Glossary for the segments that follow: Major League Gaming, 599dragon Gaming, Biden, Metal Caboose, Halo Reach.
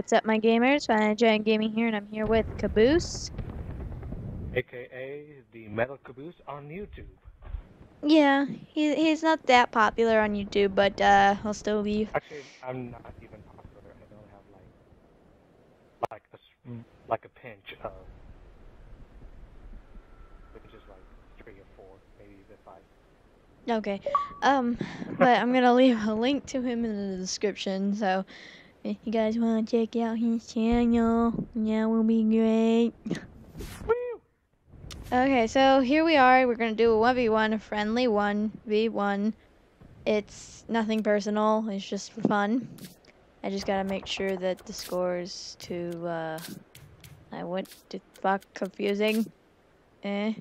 what's up, my gamers? 599dragon Gaming here, and I'm here with Caboose, aka the Metal Caboose on YouTube. Yeah, he's not that popular on YouTube, but he'll still be. Actually, I'm not even popular. I don't have like a pinch of, which is like 3 or 4, maybe even 5. Okay, but I'm gonna leave a link to him in the description, so if you guys wanna check out his channel, yeah, will be great. Woo! Okay, so here we are. We're gonna do a 1v1, a friendly 1v1. It's nothing personal. It's just for fun. I just gotta make sure that the score's too. I went to fuck confusing. No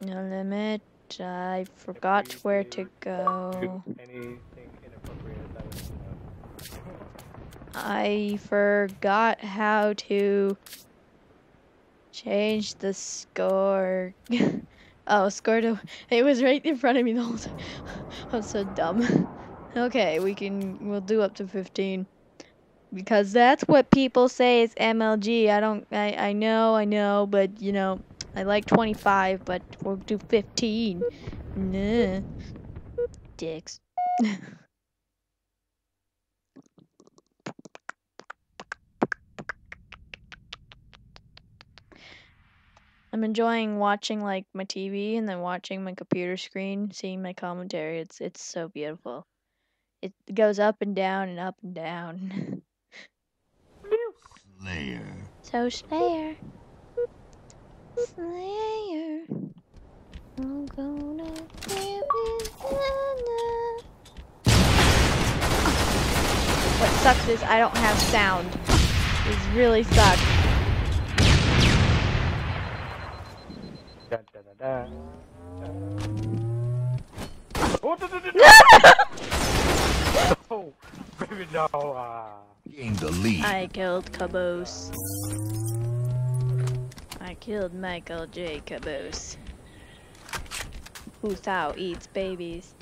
limit. I forgot where to go. I forgot how to change the score. Oh, score to. It was right in front of me the whole time. I'm so dumb. Okay, we'll do up to 15. Because that's what people say is MLG. I know, but you know. I like 25, but we'll do 15. Nah. Dicks. I'm enjoying watching like my TV and then watching my computer screen, seeing my commentary. It's so beautiful. It goes up and down and up and down. Slayer. So Slayer. Slayer, I'm gonna play with Anna. What sucks is I don't have sound. It really sucks. Da, da, da, da. Oh, da, da, da, da. No, baby, no. In the lead. I killed Caboose. I killed Michael J. Caboose, who thou eats babies.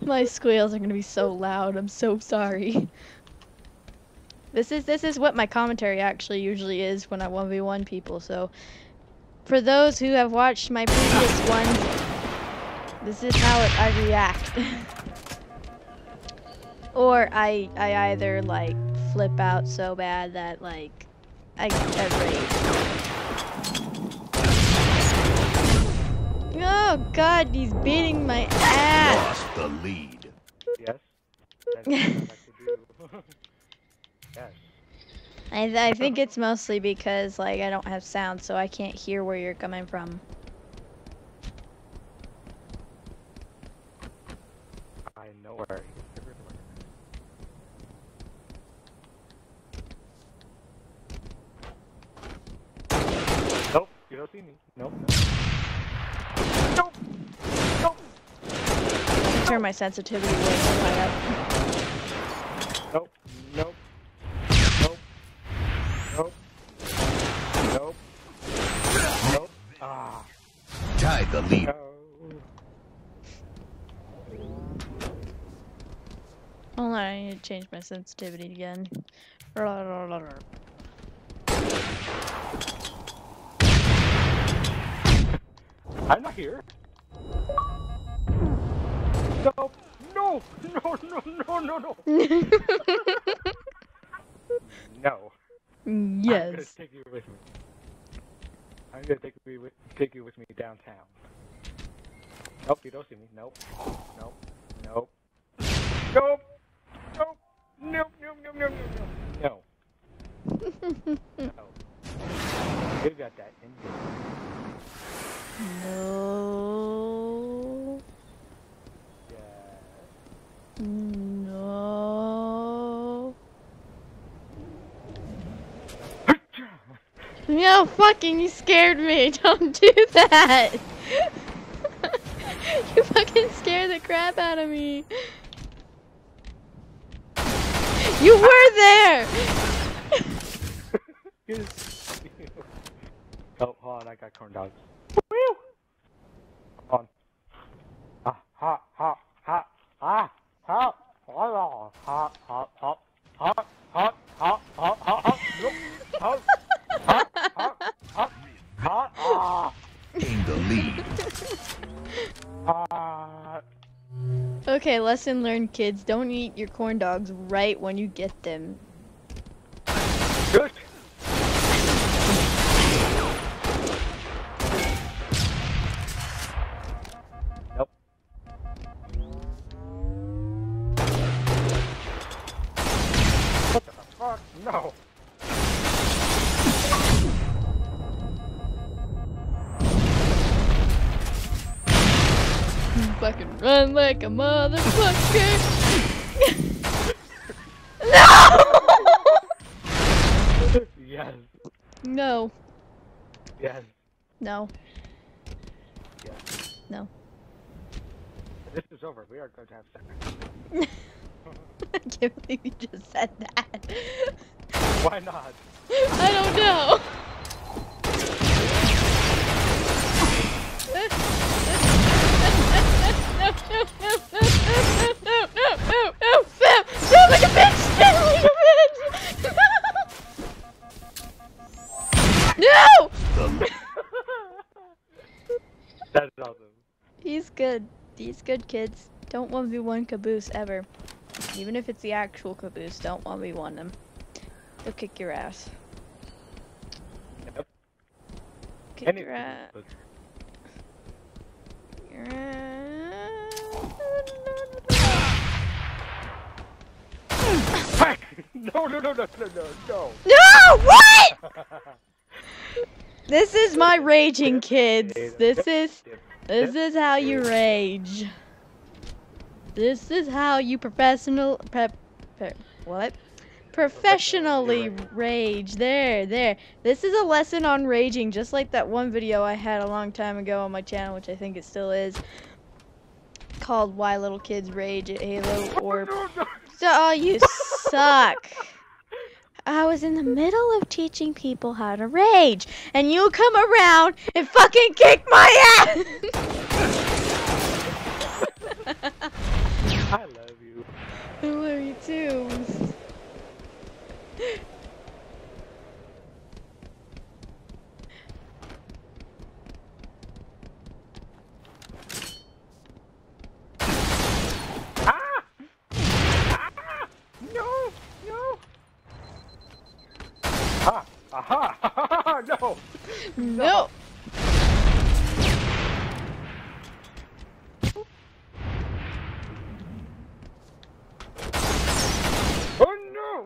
My squeals are gonna be so loud. I'm so sorry. This is what my commentary actually usually is when I 1v1 people. So, for those who have watched my previous ones. This is how I react. Or I either like flip out so bad that like I rage. Oh god, he's beating my ass. Lost the lead. Yes. That's what I like to do. Yes. I think it's mostly because like I don't have sound, so I can't hear where you're coming from. Nope, you don't see me. Nope. Nope. Nope. Nope. Turn my sensitivity way up. Nope. Nope. Nope. Nope. Nope. Nope. Ah. Tied the lead. Hold on, I need to change my sensitivity again. I'm not here. No, no, no, no, no, no, no. No. Yes. I'm gonna take you with me. I'm gonna take you with me downtown. Nope, you don't see me. Nope. Nope. Nope. Nope. Nope, nope, nope, nope, nope, nope, no. No. You got that in there. No. Yeah. No. No, fucking, you scared me. Don't do that. You fucking scared the crap out of me. You were there! Oh, hold on, I got corn dogs. Woo! Hold on. In the lead. Okay, lesson learned, kids. Don't eat your corn dogs right when you get them. Good. No. Fucking run like a motherfucker. No. Yes. No. Yes. No. Yes. No. This is over. We are going to have sex. I can't believe you just said that. Why not? I don't know. No, sound like a bitch! Sound like a bitch! No! That's awesome. He's good. He's good, kids. Don't 1v1 Caboose ever. Even if it's the actual Caboose, don't 1v1 them. They'll kick your ass. Yep. Kick your ass. Your ass. No. No, what? This is my raging, kids. This is how you rage. This is how you professionally rage. There. This is a lesson on raging, just like that one video I had a long time ago on my channel, which I think it still is, called Why Little Kids Rage at Halo or... Oh, you suck. I was in the middle of teaching people how to rage, and you come around and fucking kick my ass! I love you. I love you too. No. No. No.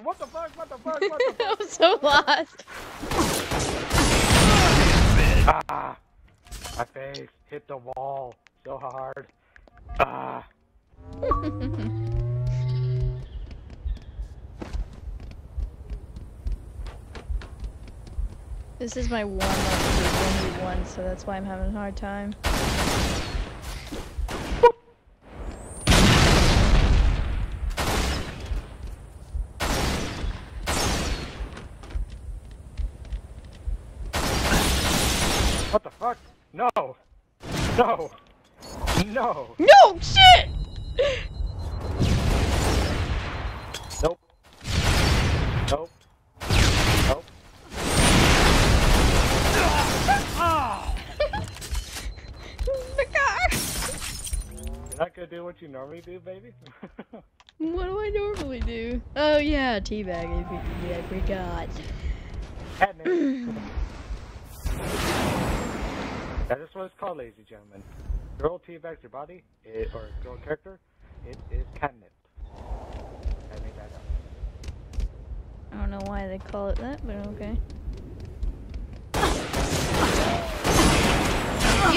What the fuck? I'm so lost. My face hit the wall so hard. This is my warm up for 1v1, so that's why I'm having a hard time. What the fuck? No! No! Shit! Nope. The car! You're not gonna do what you normally do, baby? What do I normally do? Oh yeah, teabag. I forgot. That is what it's called, ladies and gentlemen. Girl teabags your body, or girl character, it is catnip. I made that up. I don't know why they call it that, but okay.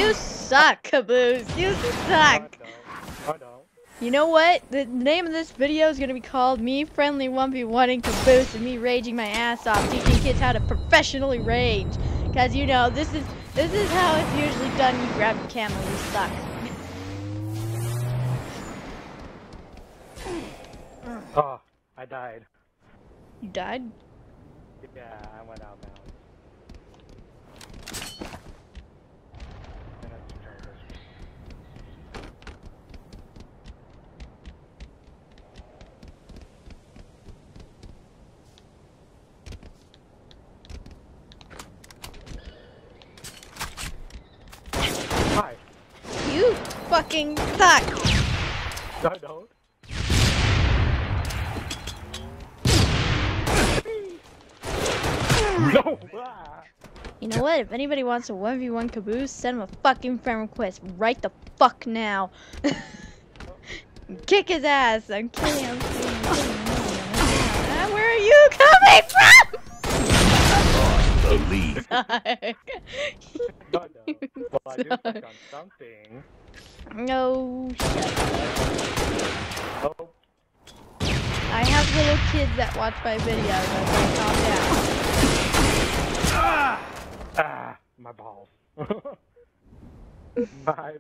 You suck, Caboose! You suck! I don't. You know what? The name of this video is gonna be called Me Friendly 1v1ing Caboose and me raging my ass off, teaching kids how to professionally rage. Cause you know, this is how it's usually done. You grab the camel, you suck. Oh, I died. You died? Yeah, I went out now. fucking fuck. No, don't. No! You know what? If anybody wants a 1v1 Caboose, send him a fucking friend request right the fuck now. Kick his ass. I'm kidding. I'm kidding. Where are you coming from? Believe. No, no. Well, I do click on something. No shit. Oh. I have little kids that watch my videos. Okay, calm down. Ah, my balls. My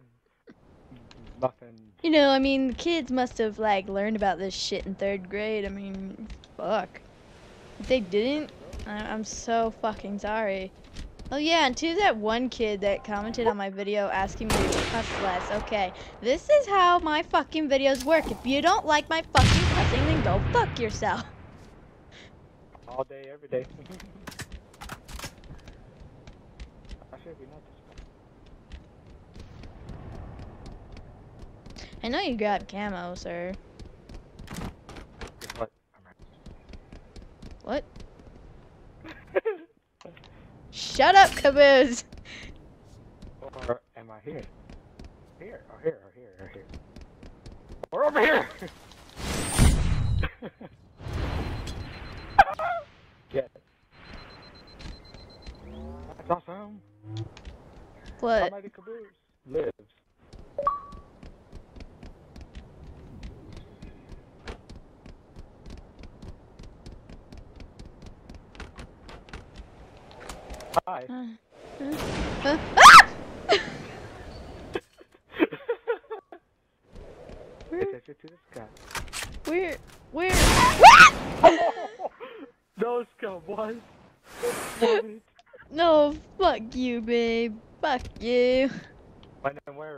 nothing. You know, I mean, kids must have like learned about this shit in 3rd grade. I mean, fuck. If they didn't. I'm so fucking sorry. Oh yeah, and to that one kid that commented on my video asking me to cuss less. Okay, this is how my fucking videos work. If you don't like my fucking cussing, then go fuck yourself. All day, every day. I know you grabbed camo, sir. What? What? Shut up, Caboose! Or am I here? Here, or here, or here, or here. Or over here! Yeah. That's awesome. What? How mighty Caboose lives. Hi. Attention to the sky. Where? No, scum, what? No, fuck you, babe. Fuck you. When and where?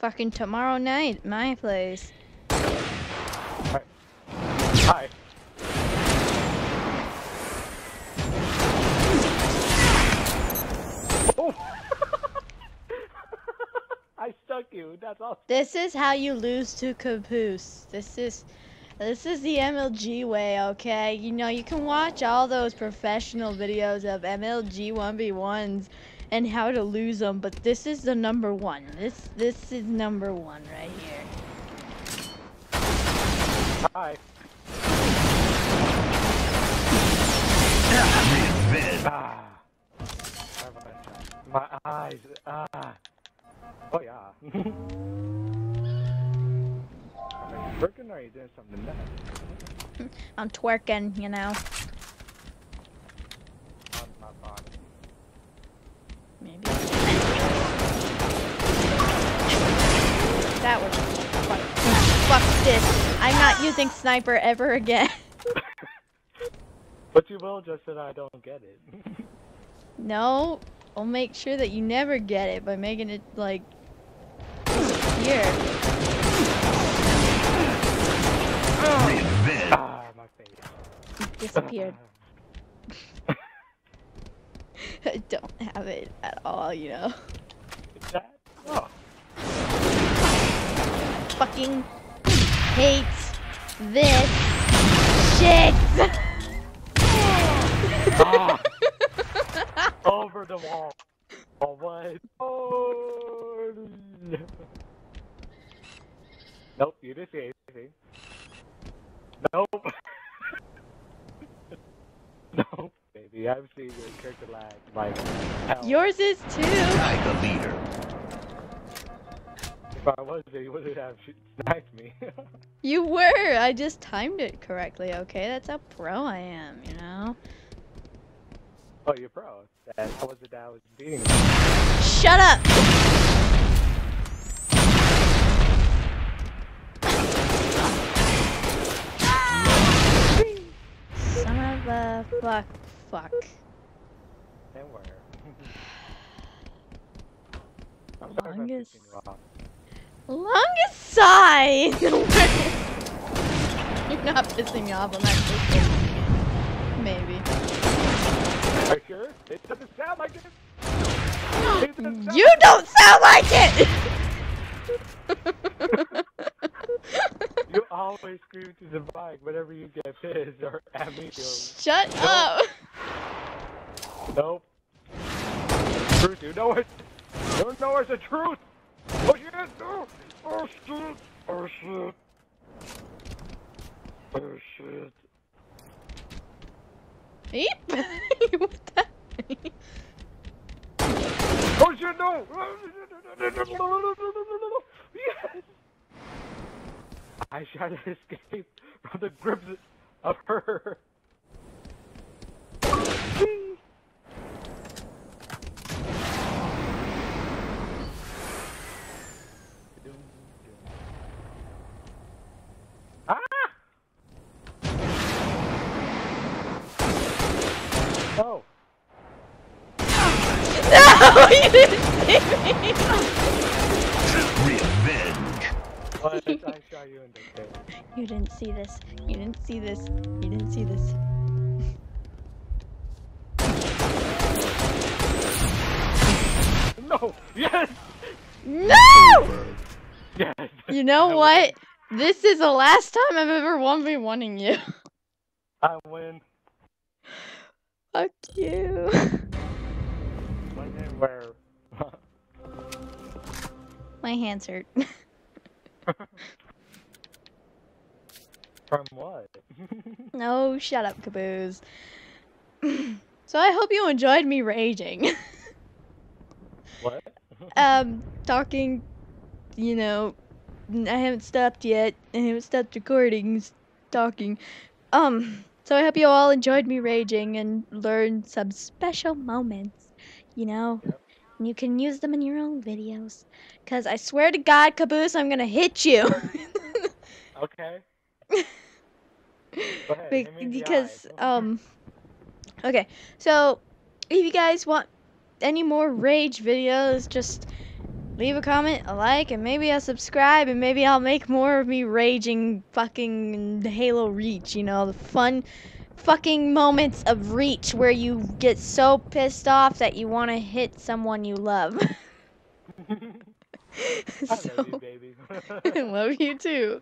Fucking tomorrow night, my place. Hi. Hi. I stuck you. That's all. This is how you lose to Caboose. This is the MLG way, okay? You know, you can watch all those professional videos of MLG 1v1s and how to lose them, but this is the number one. This is number one right here. Hi. Ah. My eyes, ah. Oh yeah. Are you twerking or are you doing something nice? I'm twerking, you know. On my body. Maybe. That was fuck. Fuck this. I'm not using sniper ever again. But you will, just that I don't get it. No. I'll make sure that you never get it by making it like here. Ah, my face. It disappeared. I don't have it at all, you know. That? Oh. I fucking hate this shit. Ah. Over the wall. Oh, what? Oh. Nope, you didn't see anything. Nope. Nope, baby. I'm seeing your character lag like hell. Yours is too. Like a leader. If I wasn't, you wouldn't have sniped me. You were. I just timed it correctly, okay? That's how pro I am, you know? Oh, you're pro. That was it that I was beating. Shut up! Son of a fuck. Fuck. And where? I'm sorry, longest. Longest sigh! You're not pissing me off on that. Maybe. Are you sure? It doesn't sound like it! You don't sound like it! You always scream to the mic whenever you get pissed or at me. Shut up! Nope. Truth, you know it. You know it's the truth. Oh shit! Oh shit! Oh shit! Oh shit! Eep! What the? Oh shit! No! Yes! I shall escape from the grips of her. Oh. No, you didn't see me! Revenge. Well, I saw you in the game. You didn't see this. You didn't see this. You didn't see this. No! Yes! No! Yes! You know what? This is the last time I've ever 1v1ing you. I win. Fuck you. My hands hurt. From what? No, shut up, Caboose. So I hope you enjoyed me raging. What? Talking, you know, I haven't stopped yet. I haven't stopped recording, talking. So I hope you all enjoyed me raging and learned some special moments, you know, yep. And you can use them in your own videos, because I swear to God, Caboose, I'm going to hit you. Okay. Go ahead, because, okay, so if you guys want any more rage videos, just leave a comment, a like, and maybe I'll subscribe, and maybe I'll make more of me raging fucking Halo Reach, you know, the fun fucking moments of Reach where you get so pissed off that you want to hit someone you love. So, I love you, baby. I love you, too.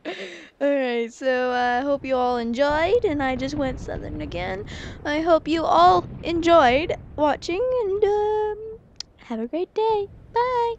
Alright, so I hope you all enjoyed, and I just went southern again. I hope you all enjoyed watching, and have a great day. Bye!